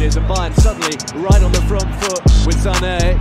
challenges, and Bayern suddenly right on the front foot with Zane.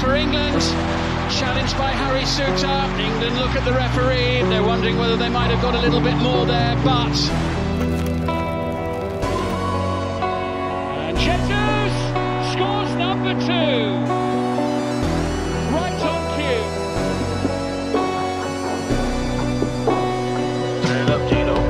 For England, challenged by Harry Souttar. England look at the referee, they're wondering whether they might have got a little bit more there, but... and Chetters scores number 2. Right on cue. Straight up, Gino.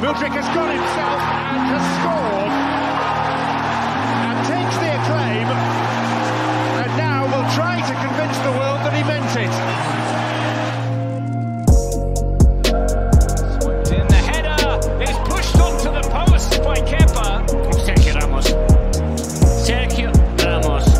Mudryk has got himself and has scored and takes the acclaim, and now will try to convince the world that he meant it. Swiped in, the header is pushed onto the post by Kepa. Sergio Ramos. Sergio Ramos.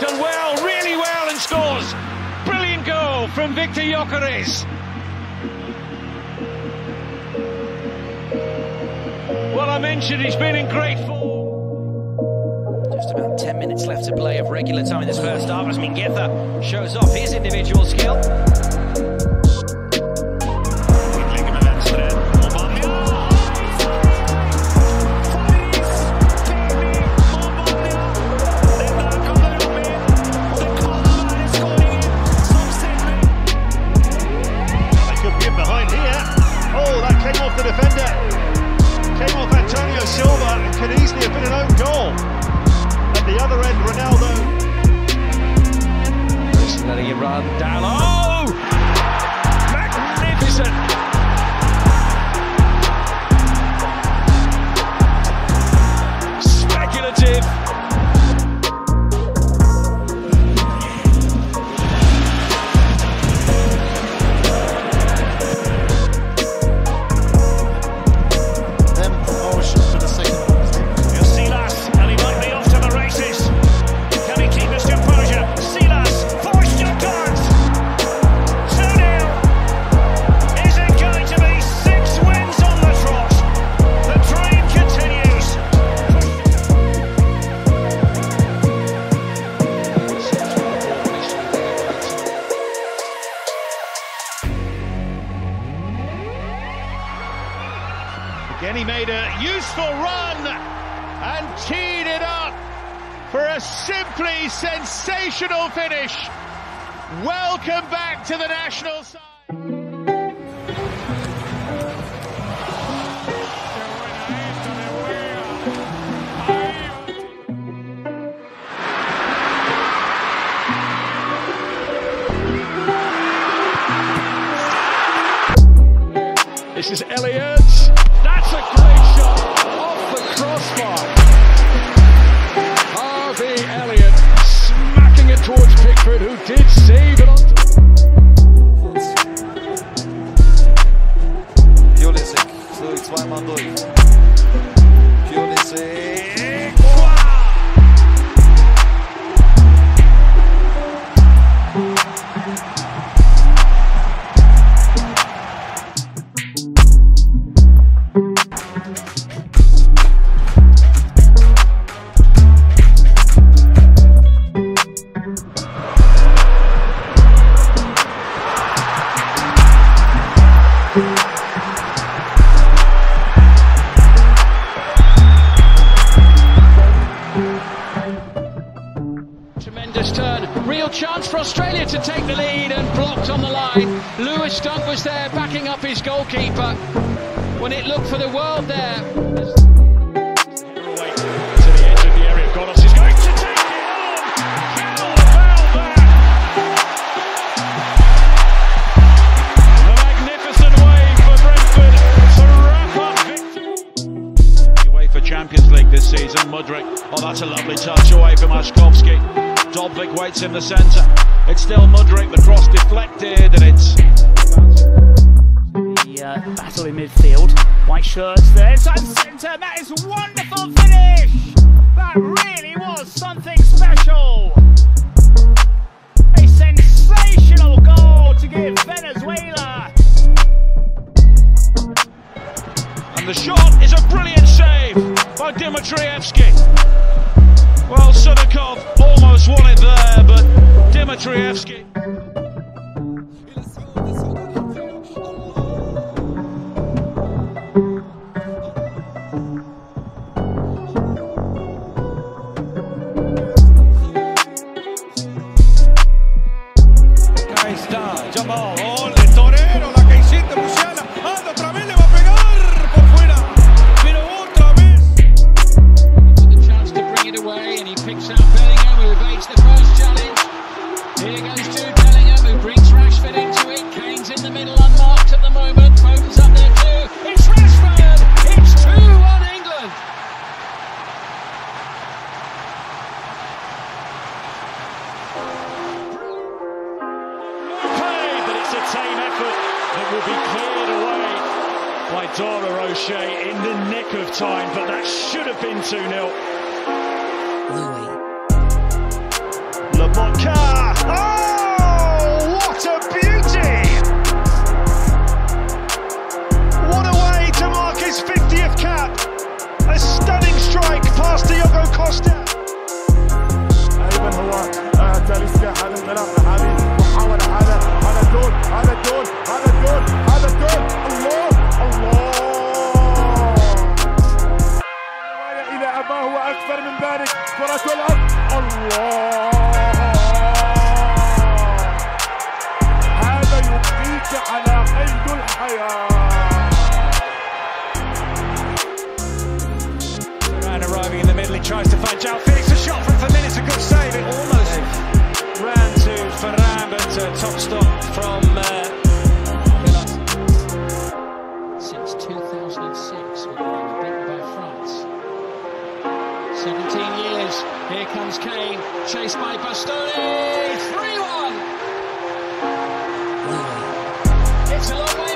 Done well, really well, and scores. Brilliant goal from Victor Gyökeres. from injured, he's been in great form. Just about 10 minutes left to play of regular time in this first half as Mingueza shows off his individual skill. Again, he made a useful run and teed it up for a simply sensational finish. Welcome back to the national side. This is Elliot. That's a great shot off the crossbar. Harvey Elliot smacking it towards Pickford, who did save it. Pulisic, so zweimal durch. Pulisic. Lewis Dunk was there backing up his goalkeeper when it looked for the world there. To the edge of the area, Golos is going to take it on! How about that? The magnificent wave for Brentford to wrap up victory. Away for Champions League this season, Mudryk. Oh, that's a lovely touch away from Aschkowski. Doblik waits in the centre. It's still Mudryk, the cross deflected, and it's... The battle in midfield, white shirts there, inside the centre, that is a wonderful finish! That really was something special! A sensational goal to give Venezuela! And the shot is a brilliant save by Dimitrievsky. Well, Sudokov almost won it there, but Dimitrievsky. Ahí está, Jamal, oh, el torero, la que hiciste, Musiala, anda otra vez, le va a pegar por fuera, pero otra vez. The chance to bring it away. Picks out Bellingham, who evades the first challenge. Here goes to Bellingham, who brings Rashford into it. Kane's in the middle, unmarked at the moment. Foden's up there too. It's Rashford! It's 2-1 England! Played, but it's a team effort that will be cleared away by Dora O'Shea in the nick of time, but that should have been 2-0. Lamboka! Oh, what a beauty! What a way to mark his 50th cap! top stop from since 2006 when they were beaten by France. 17 years. Here comes Kane, chased by Bastoni. 3-1. It's a long way.